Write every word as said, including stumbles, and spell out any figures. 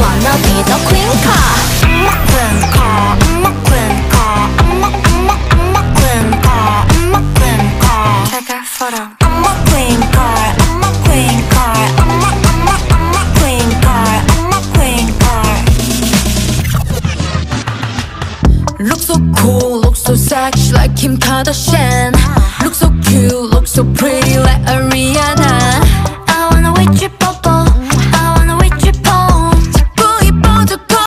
wanna be the queen car. I'm a queen car, I'm a queen car, I'm a, I'm a, I'm a queen car, I'm a queen car. Take a photo. I'm a queen car, I'm a queen car, I'm a, I'm a, I'm a queen car, I'm a queen car. Look so cool, look so sexy like Kim Kardashian. Look so cute, look so pretty like a